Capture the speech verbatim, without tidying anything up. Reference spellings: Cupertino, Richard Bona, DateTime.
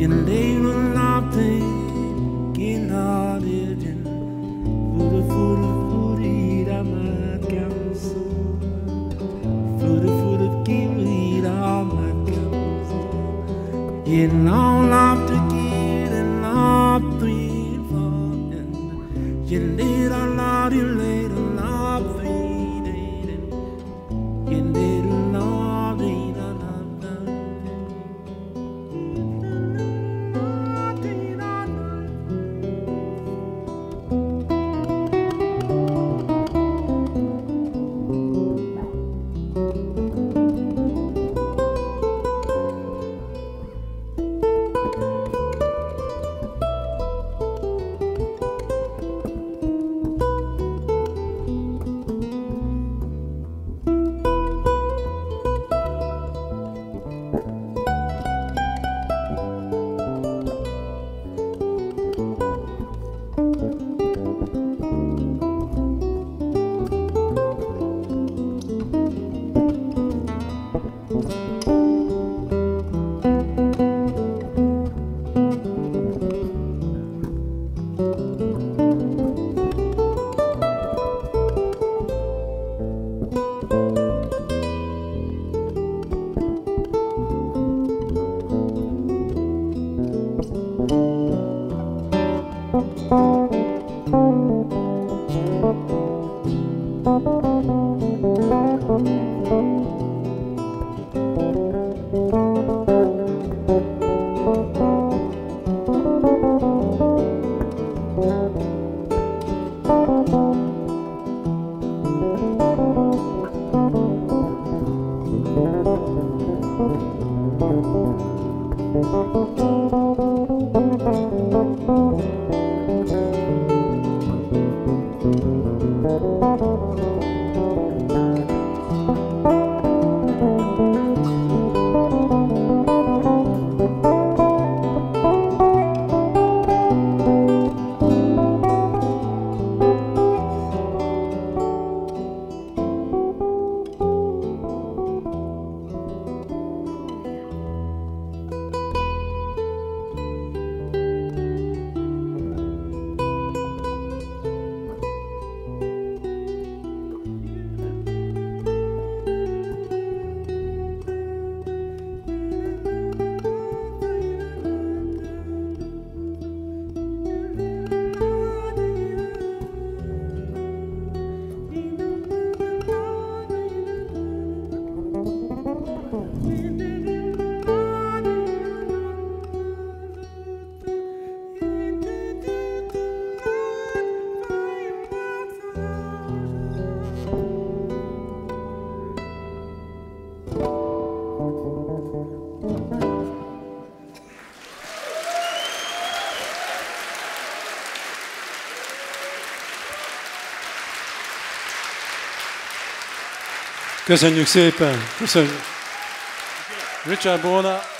Can they run up and get out of it? For the food of food, eat a mad council. For the food of give, eat all my council. Getting all up to get and up three for them. Can they run out and later up three dating? Can they run out and köszönjük szépen! Köszönjük! Richard Bona!